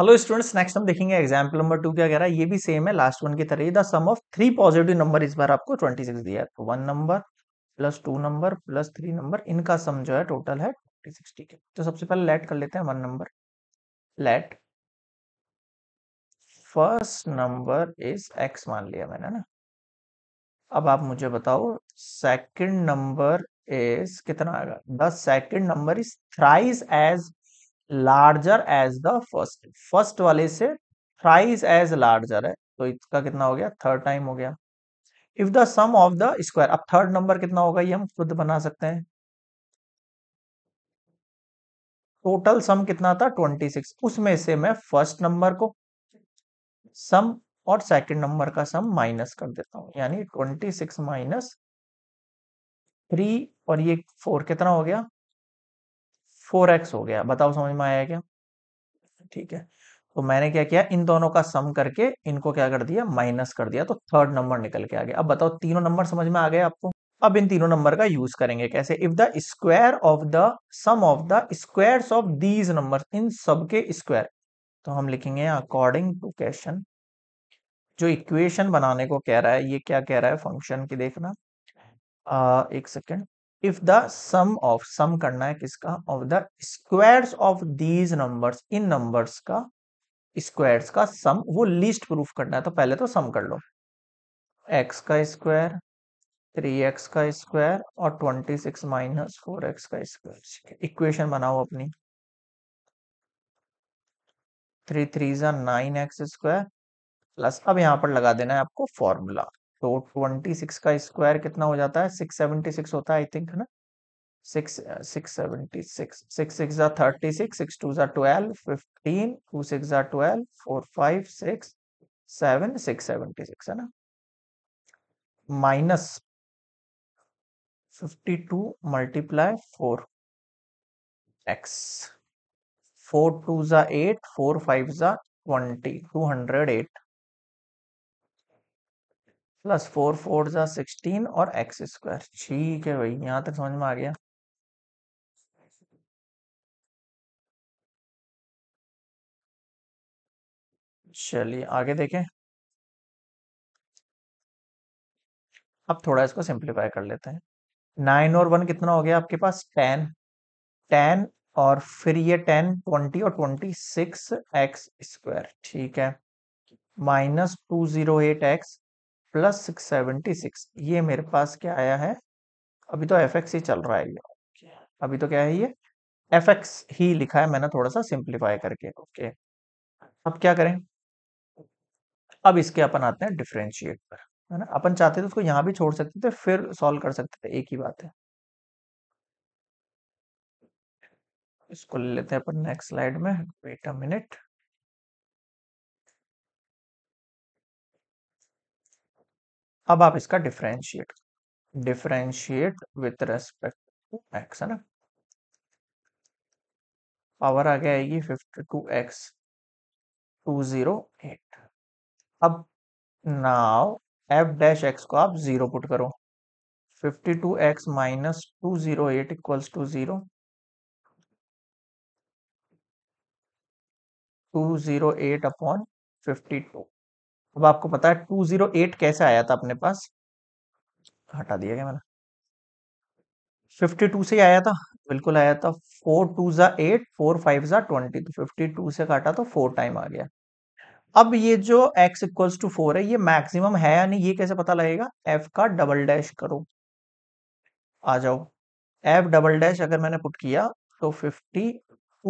Hello students, next हम देखेंगे example number 2 क्या कह रहा है। ये भी सेम है लास्ट वन की तरह ही। The sum of 3 positive number, इस बार आपको 26 दिया है, तो 1 number plus 2 number plus 3 number, इनका सम जो है टोटल है 26 के। तो सबसे पहले लेट कर लेते हैं 1 number. Let first number is x मान लिया मैंने ना। अब आप मुझे बताओ सेकेंड नंबर इज कितना आएगा। The second number is thrice as larger as the first, first वाले से थ्राइस एज लार्जर है, तो इसका कितना हो गया, थर्ड टाइम हो गया। If the sum of the square, अब थर्ड नंबर कितना होगा ये हम खुद बना सकते हैं। टोटल सम कितना था 26, उसमें से मैं फर्स्ट नंबर को सम और सेकंड नंबर का सम माइनस कर देता हूं, यानी 26 माइनस 3 और ये 4 कितना हो गया, 4x हो गया। बताओ समझ में आया क्या? ठीक है, तो मैंने क्या किया, इन दोनों का सम करके इनको क्या कर दिया, माइनस कर दिया, तो थर्ड नंबर निकल के आ गया। अब बताओ तीनों नंबर समझ में आ गए आपको। अब इन तीनों नंबर का यूज करेंगे कैसे। If the square of the sum of the squares of these numbers, इन सबके स्क्वायर, तो हम लिखेंगे अकॉर्डिंग टू क्वेश्चन। जो इक्वेशन बनाने को कह रहा है, ये क्या कह रहा है फंक्शन की, देखना एक second. If the sum of, sum करना है किसका, of the squares of these numbers, इन नंबर्स का स्क्वायर्स का सम, वो लीस्ट प्रूफ करना है, तो पहले तो सम कर लो। x का स्क्वायर, 3x का स्क्वायर और 26 माइनस 4x का स्क्वायर। इक्वेशन बनाओ अपनी, 3 3 9x स्क्वायर प्लस, अब यहाँ पर लगा देना है आपको फॉर्मूला। तो 26 का स्क्वायर कितना हो जाता है, 676 होता है आई थिंक, है ना, 676। 6 6 36, 6 2 12, 15, 2 6 12, 4 5 6 7 6 76, है ना, माइनस 52 मल्टीप्लाई 4x, 4 2 8, 4 5 20, 208 प्लस 4 4 16 और x स्क्वायर। ठीक है भाई, यहाँ तक समझ में आ गया। चलिए आगे देखें, अब थोड़ा इसको सिंप्लीफाई कर लेते हैं। 9 और 1 कितना हो गया आपके पास, 10 10, और फिर ये 10 20 और 26x स्क्वायर, ठीक है, माइनस 208x प्लस 676। ये मेरे पास क्या आया है, अभी तो fx ही चल रहा है ये, अभी तो क्या है ये fx ही लिखा है मैंने, थोड़ा सा सिंप्लीफाई करके। ओके, अब क्या करें, अब इसके अपन आते हैं डिफरेंशिएट पर, है ना। अपन चाहते थे उसको यहाँ भी छोड़ सकते थे, फिर सॉल्व कर सकते थे, एक ही बात है। इसको ले लेते हैं अपन नेक्स्ट स्लाइड में, वेट अ मिनट। अब आप इसका differentiate with respect to x, है ना, पावर आ गया आएगी 52x 208। अब नाउ एफ डैश एक्स को आप 0 पुट करो, 52x minus 208 equals to 0, 208 upon 52। अब आपको पता है 208 कैसे आया था अपने पास, हटा दिया क्या मैंने, 52 से आया था, बिल्कुल आया था। 4 2 8, 4 5 20, तो 52 से काटा तो 4 टाइम आ गया। अब ये जो x इक्वल्स टू 4 है, ये मैक्सिमम है या नहीं ये कैसे पता लगेगा, f का डबल डैश करो। आ जाओ, f डबल डैश अगर मैंने पुट किया तो 52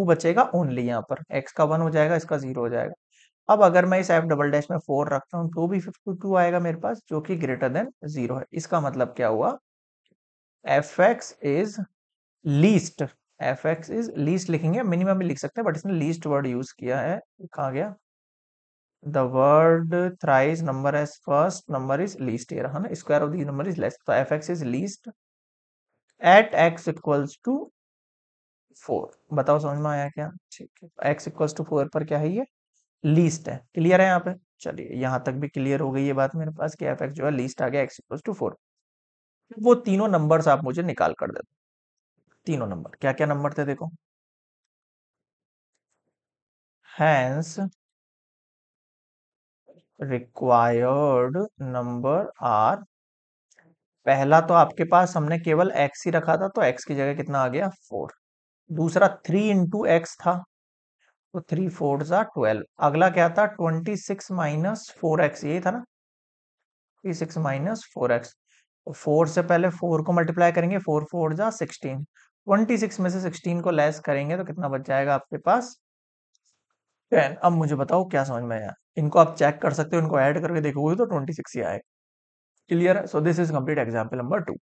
बचेगा ओनली, यहाँ पर x का 1 हो जाएगा, इसका 0 हो जाएगा। अब अगर मैं इस f डबल डैश में 4 रखता हूँ तो भी 52 आएगा मेरे पास, जो कि ग्रेटर देन 0 है। इसका मतलब क्या हुआ, fx इज लीस्ट लिखेंगे, मिनिमम भी लिख सकते हैं, बट इसने लीस्ट वर्ड यूज किया है। कहाँ गया the word, thrice number as first number is least, ये रहा ना, square of the number is less, तो fx is least at x equals to 4। बताओ समझ में आया क्या? ठीक है, x इक्वल्स टू 4 पर क्या है, ये लीस्ट है। क्लियर है यहाँ पे? चलिए यहाँ तक भी क्लियर हो गई ये बात मेरे पास कि fx जो है लीस्ट आ गया x इक्वल्स टू 4। वो तीनों नंबर्स आप मुझे निकाल कर दे दो, तीनों नंबर। क्या क्या नंबर थे देखो, Hence, रिक्वायर्ड नंबर आर। पहला तो आपके पास हमने केवल x ही रखा था, तो x की जगह कितना आ गया 4। दूसरा 3 into x था, तो 3 × 4 = 12। अगला क्या था 26 - 4x, यही था ना 26 - 4x। 4 से पहले 4 को मल्टीप्लाई करेंगे, 4 × 4 = 16। 26 में से 16 को लेस करेंगे तो कितना बच जाएगा आपके पास 10। अब मुझे बताओ क्या समझ में आया। इनको आप चेक कर सकते हो, इनको ऐड करके देखोगे तो 26 ही आएगा। क्लियर है। So this is complete example number 2।